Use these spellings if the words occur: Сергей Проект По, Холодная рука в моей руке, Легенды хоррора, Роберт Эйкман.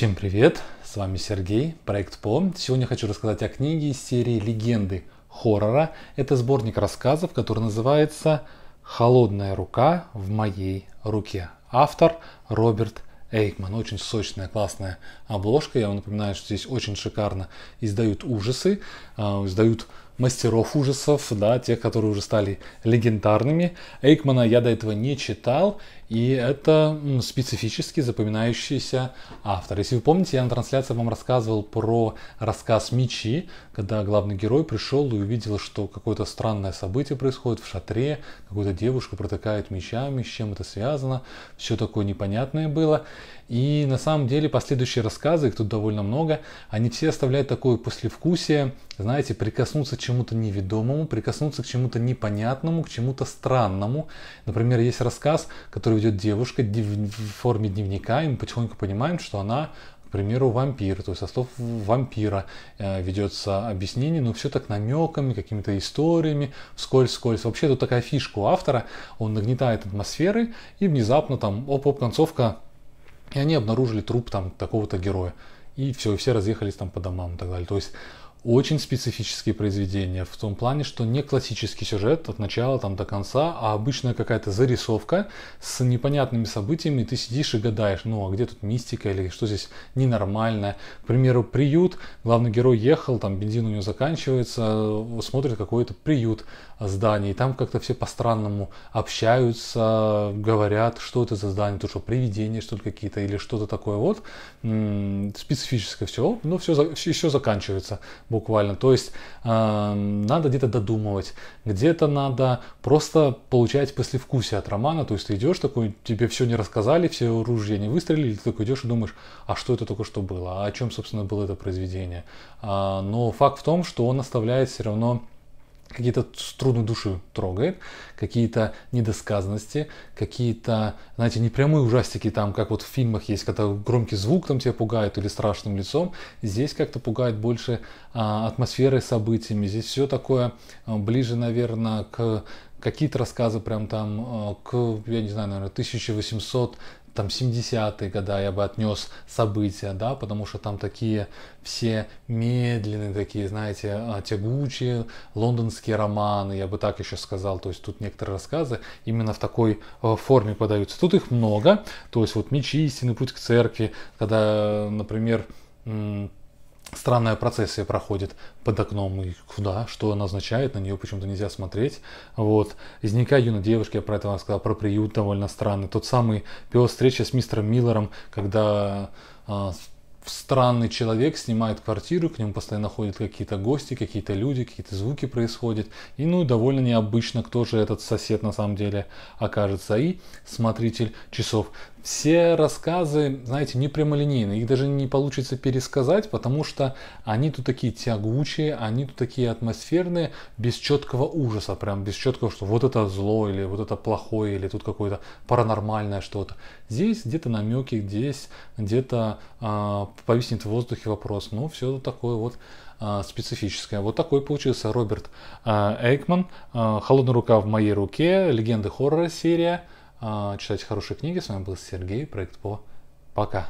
Всем привет! С вами Сергей, Проект По. Сегодня хочу рассказать о книге из серии «Легенды хоррора». Это сборник рассказов, который называется «Холодная рука в моей руке». Автор Роберт Эйкман. Очень сочная, классная обложка. Я вам напоминаю, что здесь очень шикарно издают ужасы, издают мастеров ужасов, да, тех, которые уже стали легендарными. Эйкмана я до этого не читал, и это специфически запоминающийся автор. Если вы помните, я на трансляции вам рассказывал про рассказ «Мечи», когда главный герой пришел и увидел, что какое-то странное событие происходит в шатре, какую-то девушку протыкают мечами, с чем это связано, все такое непонятное было. И на самом деле последующие рассказы, их тут довольно много, они все оставляют такое послевкусие, знаете, прикоснуться к чему-то неведомому, прикоснуться к чему-то непонятному, к чему-то странному. Например, есть рассказ, который ведет девушка в форме дневника, и мы потихоньку понимаем, что она, к примеру, вампир, то есть со слов вампира ведется объяснение, но все так намеками, какими-то историями, вскользь. Вообще тут такая фишка у автора, он нагнетает атмосферы, и внезапно там оп-оп, концовка, и они обнаружили труп там такого-то героя. И все, и все разъехались там по домам и так далее. То есть очень специфические произведения в том плане, что не классический сюжет от начала там до конца, а обычная какая-то зарисовка с непонятными событиями. Ты сидишь и гадаешь, ну а где тут мистика или что здесь ненормальное. К примеру, приют. Главный герой ехал, там бензин у него заканчивается, смотрит какой-то приют здание, и там как-то все по-странному общаются, говорят, что это за здание, то что привидения, что ли какие-то или что-то такое. Вот специфическое все, но все заканчивается. Буквально, то есть надо где-то додумывать, где-то надо просто получать послевкусие от романа, то есть ты идешь такой, тебе все не рассказали, все ружья не выстрелили, ты такой идешь и думаешь, а что это только что было, а о чем, собственно, было это произведение. Но факт в том, что он оставляет все равно какие-то струны души трогает, какие-то недосказанности, какие-то, знаете, непрямые ужастики, там, как вот в фильмах есть, когда громкий звук там тебя пугает или страшным лицом, здесь как-то пугает больше атмосферой, событиями, здесь все такое ближе, наверное, к какие-то рассказы прям там, я не знаю, наверное, 1800 там 70-е годы я бы отнес события, да, потому что там такие все медленные, такие, знаете, тягучие лондонские романы, я бы так еще сказал, то есть тут некоторые рассказы именно в такой форме подаются. Тут их много, то есть вот «Мечи истины», «Путь к церкви», когда, например, странная процессия проходит под окном, и куда, что она означает, на нее почему-то нельзя смотреть. Вот. «Из дневника юной девушки», я про это вам сказал, про приют довольно странный. Тот самый пес, встреча с мистером Миллером, когда странный человек снимает квартиру, к нему постоянно ходят какие-то гости, какие-то люди, какие-то звуки происходят. И ну довольно необычно, кто же этот сосед на самом деле окажется. И «Смотритель часов». Все рассказы, знаете, не прямолинейные, их даже не получится пересказать, потому что они тут такие тягучие, они тут такие атмосферные, без четкого ужаса, прям без четкого, что вот это зло, или вот это плохое, или тут какое-то паранормальное что-то. Здесь где-то намеки, здесь где-то повиснет в воздухе вопрос, ну все такое вот специфическое. Вот такой получился Роберт Эйкман, «Холодная рука в моей руке», «Легенды хоррора» серия. Читайте хорошие книги. С вами был Сергей, Проект По. Пока.